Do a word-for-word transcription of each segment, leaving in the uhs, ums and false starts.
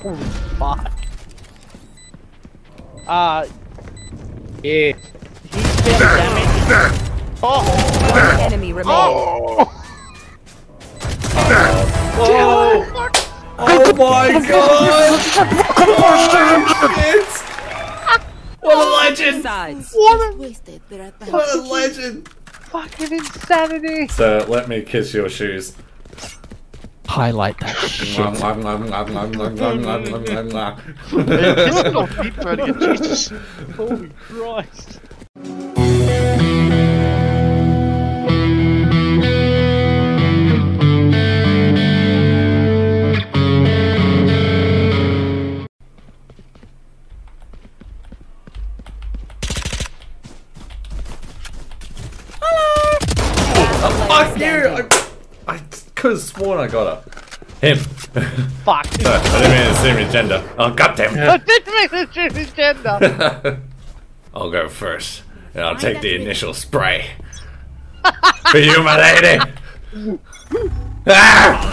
Holy fuck. Uh. Yeah. He's been damaged. Oh! One enemy remains. Oh! Oh! Whoa. Oh my god! What a legend! What a, what a legend! Fucking insanity! So let me kiss your shoes. Highlight that shit. Holy Christ! I could have sworn I got her. Him. Fuck. Sorry, I didn't mean to assume his gender. Oh, goddamn. I didn't mean to assume his gender. I'll go first, and I'll take the initial spray. For you, my lady. Ah!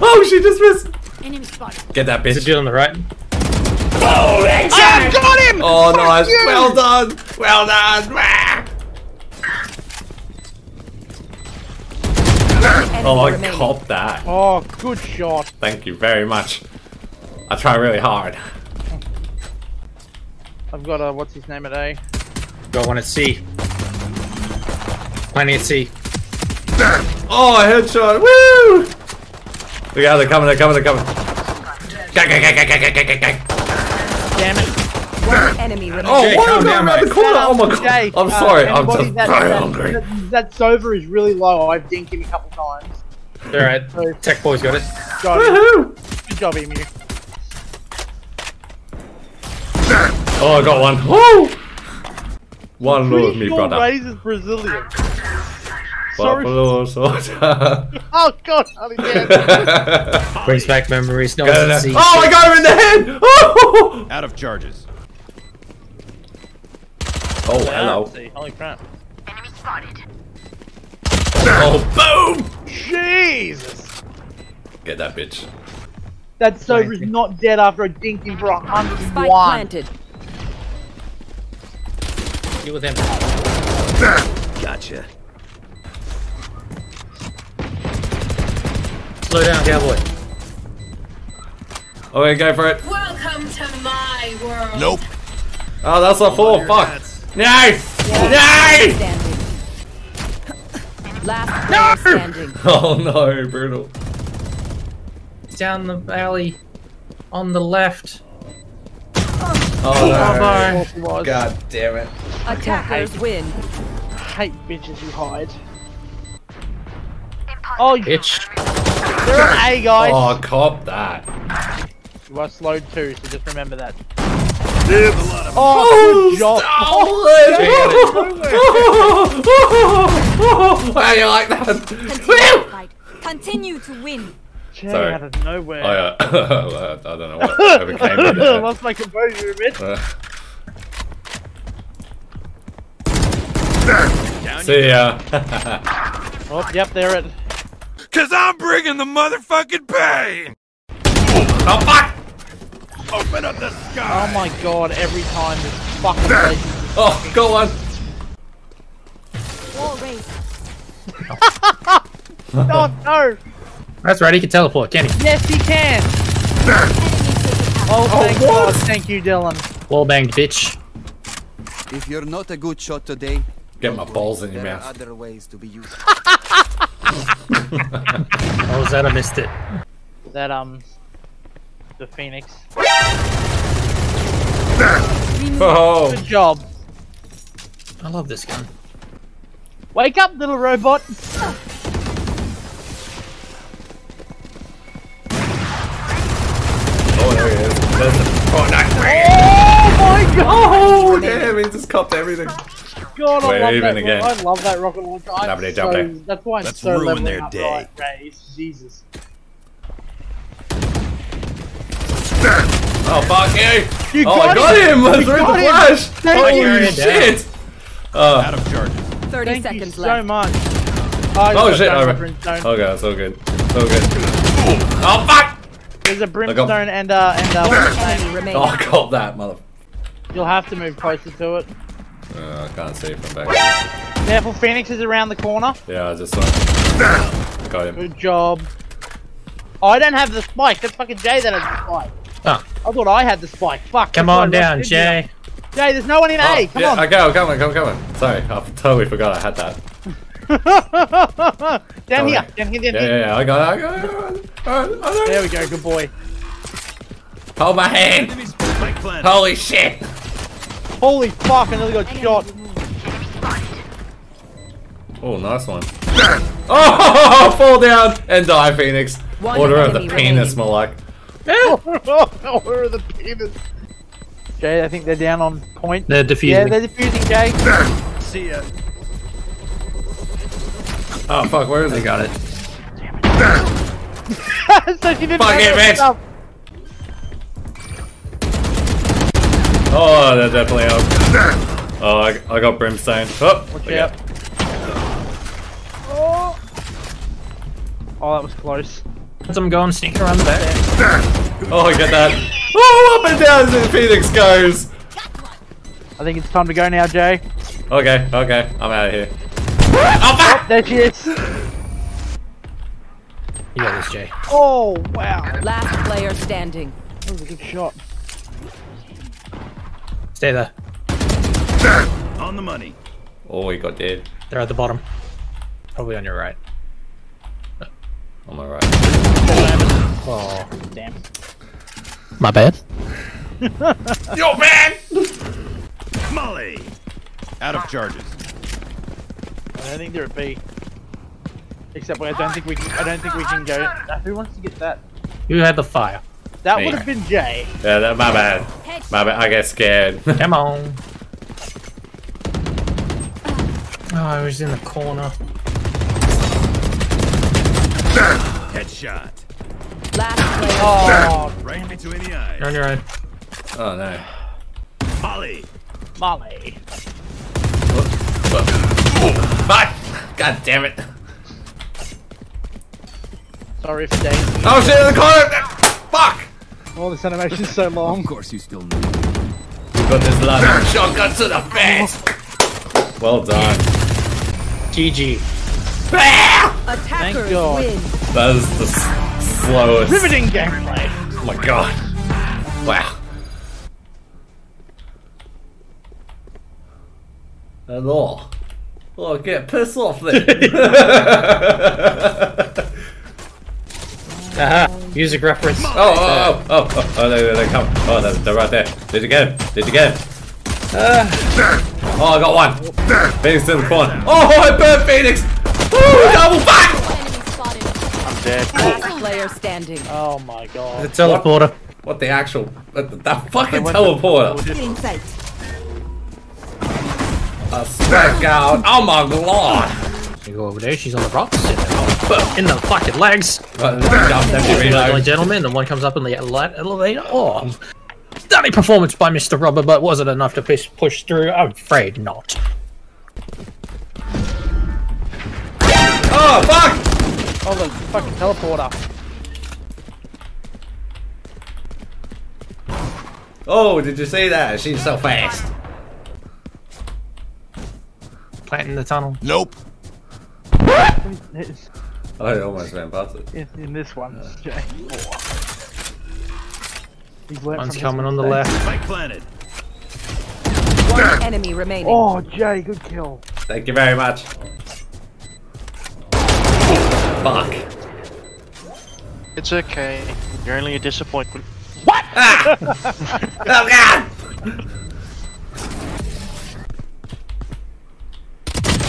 Oh, she just missed. Enemy spotted. Get that bitch. Is it Dylan on the right? Oh, that's I it. Got him. Oh, fuck nice. You. Well done. Well done. Oh, I caught that. Oh, good shot. Thank you very much. I try really hard. I've got a what's his name at A. Got one at C. Plenty at C. Oh, a headshot. Woo! Look out, they're coming, they're coming, they're coming. Damn it. One enemy remaining. Oh, why am I around right? the corner? Oh my god. Jay, I'm sorry, uh, I'm just that, very that, hungry. That, that Sova is really low. I've dinked him a couple times. Alright, so, Tech Boy's got it. Got Woohoo! Good job, Emu. Oh, I got one. Woo! One lured me, brother. Raise is Brazilian. Buffalo soldier. Oh god, I'm dead. Brings back memories. No one sees. Oh, I got him in the head! Oh! Out of charges. Oh, hello. Holy crap. Enemy spotted. Oh, boom! Jesus! Get that bitch. That Sober's not dead after I dinked him for a hundred and one. Planted. Deal with him. Gotcha. Slow down, cowboy. Oh, okay, go for it. Welcome to my world. Nope. Oh, that's a four. Fuck. Nice! Nice! Last no! Standing. Oh no, brutal. Down the alley, on the left. Oh, oh no. God damn it. Attackers win. I hate bitches who hide. Oh, you bitch. They're on A, guys. Oh, cop that. You are slowed too, so just remember that. Oh, oh, good job. Oh, how do you like that? Continue to win. Jay, sorry. Out of nowhere. I, uh, I don't know what overcame me. I lost my composure a bit. Uh. See ya. Oh, yep, they're it. Cause I'm bringing the motherfucking pain. Oh, fuck. Open up the sky! Oh my god, every time this fucking place is just oh, go on! Wall race. No, no! That's right, he can teleport, can he? Yes, he can! Oh, thank oh, god, thank you, Dylan. Wall banged, bitch. If you're not a good shot today, get my balls in your mouth. Other ways to be used. Oh, was that? I missed it. That, um... the Phoenix. Oh. Good job. I love this gun. Wake up, little robot. Oh, there he is. There's the... Oh, no. Oh my god! Damn, he just copped everything. God, I love that. Again. I love that rocket launcher. I'm so, that's why I'm Let's so ruin their up, day. Right? Jesus. Oh fuck you! You oh I got him! him. I threw the flash! Holy shit! Uh, Out of charges. Thirty Thank seconds you left. So much. Oh, oh shit! Over. Okay, it's all good. It's all good. Oh fuck! There's a Brimstone got... and uh and uh. Oh, I got that mother. You'll have to move closer to it. Uh, I can't see from back. Careful, Phoenix is around the corner. Yeah, I just saw him. Got him. Good job. Oh, I don't have the spike. That's fucking Jay that has the spike. Oh. I thought I had the spike. Fuck. Come on down, Jay. Jay, there's no one in oh, A. Come yeah, on. Okay, I'm coming, I'm coming. Sorry, I totally forgot I had that. Down here. Down here, down here. Yeah, yeah, yeah, I got it, I got it. All right, all right. There we go, good boy. Hold my hand. Holy shit. Holy fuck, I nearly got shot. Oh, nice one. Oh, fall down and die, Phoenix. One Order of the penis, Malak. Order of the penis. Jay, I think they're down on point. They're defusing. Yeah, they're defusing, Jay. See ya. Oh, fuck, where is it? They got it. Damn it. So she didn't fuck it, bitch. Stuff. Oh, they're definitely out. Oh, I, I got Brimstone. Oh, watch out. Oh. Oh, that was close. I'm going sneak around the back. Oh, I get that. Oh, up and down as Phoenix goes. I think it's time to go now, Jay. Okay, okay, I'm out of here. Oh, fuck! Oh, there she is. You got this, Jay. Oh, wow. Last player standing. That was a good shot. Stay there. On the money. Oh, he got dead. They're at the bottom. Probably on your right. On my right. Oh, damn. My bad. You're bad! Molly! Out of charges. I don't think they're at B. Except I don't think we can I don't think we can go. Who wants to get that? Who had the fire? That would have been Jay. Yeah, that, my bad. My bad, I get scared. Come on. Oh, I was in the corner. Headshot. Last oh, right between the eyes. You're on your own. Oh no. Molly. Molly. Fuck! God damn it. Sorry for Dave. Oh shit! In the corner. Fuck! Oh, this animation's so long. Of course, you still need. We've got this ladder. Shotgun to the face. Well done. G G. Attackers win. That is the slowest. Riveting gameplay. Oh my god. Wow. At all. Oh, get piss off then. Haha. Music reference. Oh, oh, oh, oh, oh, no, they come. Oh, they're, they're right there. Did you get him? Did you get him? Uh. Oh, I got one. Phoenix in the corner. Oh, I burnt Phoenix. Ooh, double back! I'm dead. Last player standing. Oh my god. The teleporter. What, what the actual... That, that fucking teleporter. I swear to god. Oh my god. You go over there, she's on the rocks. Oh, in the fucking legs. Uh, Ladies and gentlemen, the one comes up in the elevator. Oh. Stunning performance by Mister Robert, but was it enough to push, push through? I'm afraid not. Oh fuck! Oh the fucking teleporter. Oh, did you see that? She's so fast. Planting the tunnel. Nope. I almost ran past it. In, in this one, uh, Jay. He's One's coming on the left. Mike planted. One enemy remaining. Oh, Jay, good kill. Thank you very much. Fuck. It's okay. You're only a disappointment. What? Ah!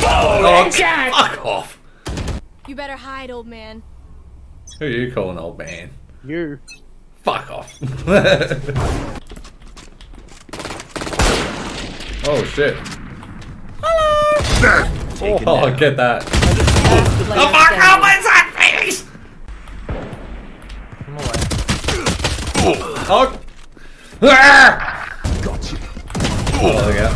Oh god! Oh, god! Fuck off! You better hide, old man. Who are you calling old man? You. Fuck off. Oh shit. Hello! Oh, oh get that. Oh fuck! Oh my god, Phoenix! Come away. Oh! Got you. Oh, there we go.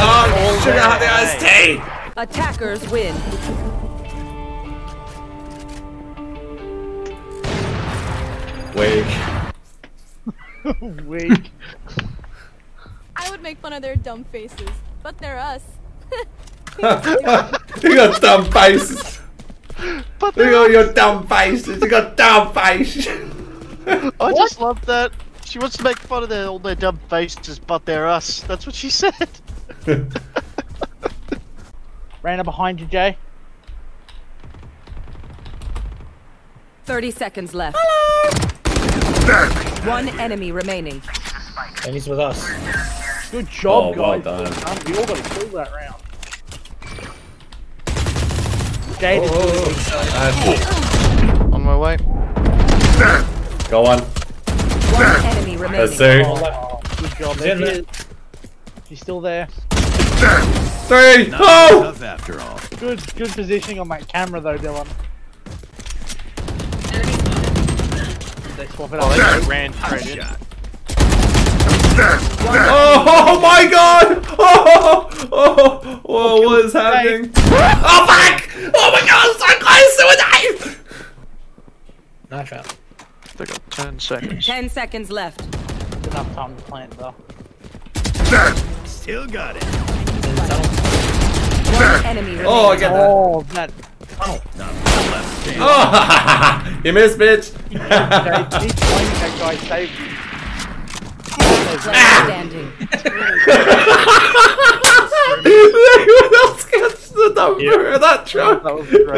Oh, sugar hot iced tea! Attackers win. Wake. Wake. I would make fun of their dumb faces, but they're us. You got dumb faces. But you got your dumb faces. You got dumb faces. I what? just love that. She wants to make fun of their, all their dumb faces, but they're us. That's what she said. Ran up behind you, Jay. thirty seconds left. Hello! One enemy remaining. And he's with us. Good job, oh, guys. Well done. We all got to kill that round. Jay did oh. On my way. Go on. One enemy remaining. That's two. Oh, good job. There he is. He's still there. Three! Not oh! Enough after all. Good, good positioning on that camera though, Dylan. They swap it oh, out. They ran straight in. Oh, oh my god! Oh, oh, oh, oh what is happening? Oh fuck! Oh my god, I'm so close to a knife! Knife out. They got ten seconds. Ten seconds left. Enough time to plant though. Still got it. One enemy oh, I got that. Oh, that. Oh, no, left. Oh, you missed, bitch. Keep playing that guy, save you. Standing. What else gets the number yeah. of that truck? That was great.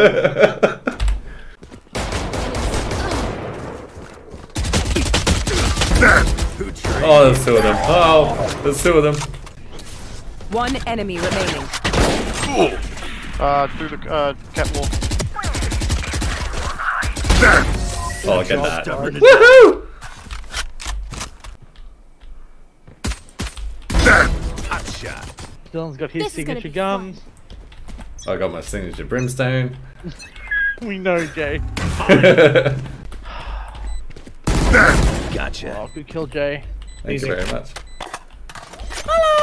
Oh, there's two of them. Oh, there's two of them. One enemy remaining. Ooh. Uh, through the uh, catwalk. Oh, get that. Woohoo! Hot shot. Dylan's got his this signature gun. I got my signature brimstone. We know, Jay. Gotcha. Oh, good kill, Jay. Thank Easy. you very much. Hello!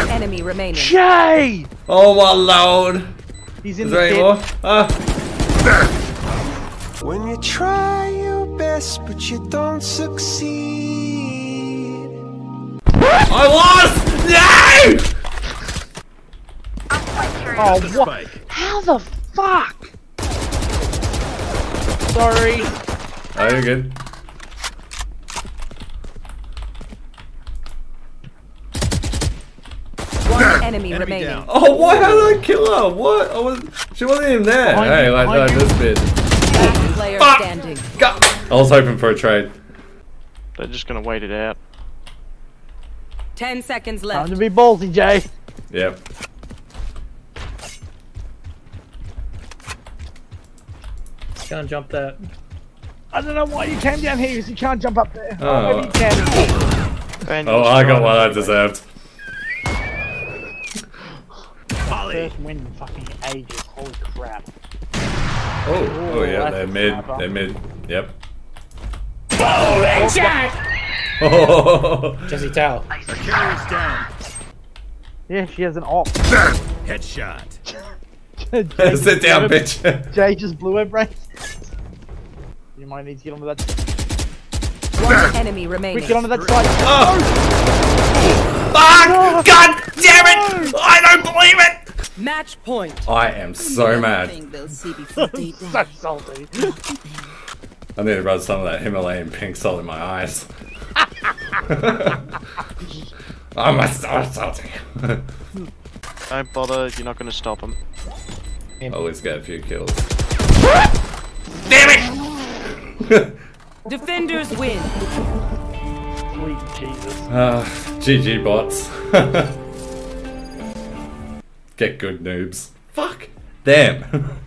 One enemy remaining. Jay! Oh my lord! He's in Is the there any more? Ah. When you try your best, but you don't succeed. I lost! No! Oh, what? Spike. How the fuck? Sorry. Oh, you're good. Enemy enemy remaining. Down. Oh, why how did I kill her? What? I was she wasn't even there. Behind hey, you, like, like this bit. Player ah! standing. God. I was hoping for a trade. They're just gonna wait it out. Ten seconds left. Time to be ballsy, Jay. Yep. Can't jump that. I don't know why you came down here because you can't jump up there. Oh, maybe you can. Oh, I got what I deserved. First win in fucking ages, holy crap. Oh, Ooh, oh yeah, they're mid, crapper. they're mid, yep. Holy shit! Oh, Jesse Towel. The carrier's down. Yeah, she has an op. Headshot. Sit down, bitch. Jay just blew her brains. You might need to get onto that side. One enemy remaining. Quick, get onto that side. Oh! Oh. Fuck! God damn it! I don't believe it! Match point. I am so mad. So salty. I need to rub some of that Himalayan pink salt in my eyes. I'm so salty. Don't bother. You're not going to stop him. Always get a few kills. Damn it! Defenders win. Sweet Jesus. Uh, G G bots. Get good, noobs. Fuck them.